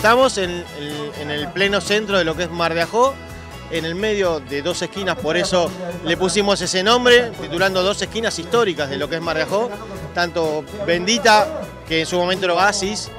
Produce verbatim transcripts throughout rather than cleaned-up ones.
Estamos en, en, en el pleno centro de lo que es Mar de Ajó, en el medio de dos esquinas, por eso le pusimos ese nombre, titulando dos esquinas históricas de lo que es Mar de Ajó, tanto Bendita, que en su momento era Oasis,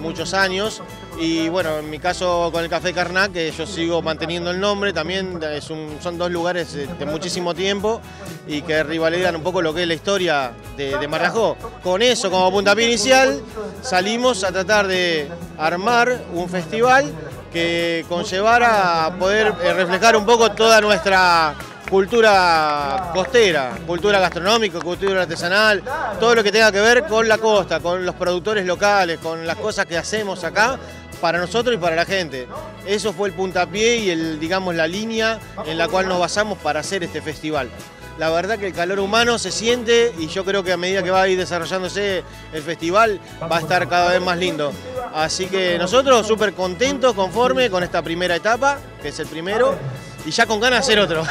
muchos años, y bueno, en mi caso con el Café Carnac, que yo sigo manteniendo el nombre, también es un, son dos lugares de, de muchísimo tiempo y que rivalizan un poco lo que es la historia de, de Mar de Ajó. Con eso como puntapié inicial salimos a tratar de armar un festival que conllevara a poder reflejar un poco toda nuestra cultura costera, cultura gastronómica, cultura artesanal, todo lo que tenga que ver con la costa, con los productores locales, con las cosas que hacemos acá para nosotros y para la gente. Eso fue el puntapié y el, digamos, la línea en la cual nos basamos para hacer este festival. La verdad que el calor humano se siente y yo creo que a medida que va a ir desarrollándose el festival va a estar cada vez más lindo. Así que nosotros súper contentos, conformes con esta primera etapa, que es el primero, y ya con ganas de hacer otro.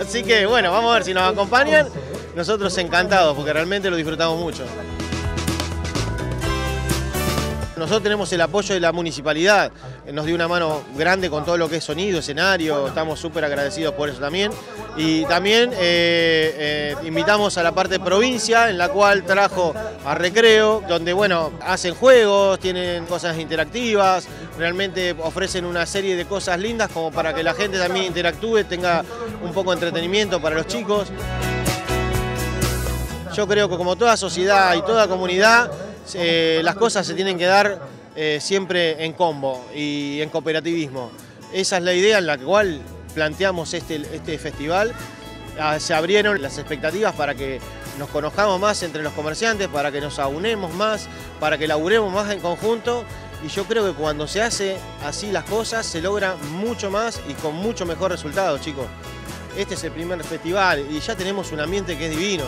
Así que bueno, vamos a ver si nos acompañan. Nosotros encantados porque realmente lo disfrutamos mucho. Nosotros tenemos el apoyo de la municipalidad, nos dio una mano grande con todo lo que es sonido, escenario, estamos súper agradecidos por eso también. Y también eh, eh, invitamos a la parte provincia, en la cual trajo a Recreo, donde bueno, hacen juegos, tienen cosas interactivas, realmente ofrecen una serie de cosas lindas como para que la gente también interactúe, tenga un poco de entretenimiento para los chicos. Yo creo que como toda sociedad y toda comunidad, Eh, las cosas se tienen que dar eh, siempre en combo y en cooperativismo. Esa es la idea en la cual planteamos este, este festival. Ah, se abrieron las expectativas para que nos conozcamos más entre los comerciantes, para que nos aunemos más, para que laburemos más en conjunto. Y yo creo que cuando se hace así las cosas se logra mucho más y con mucho mejor resultado, chicos. Este es el primer festival y ya tenemos un ambiente que es divino.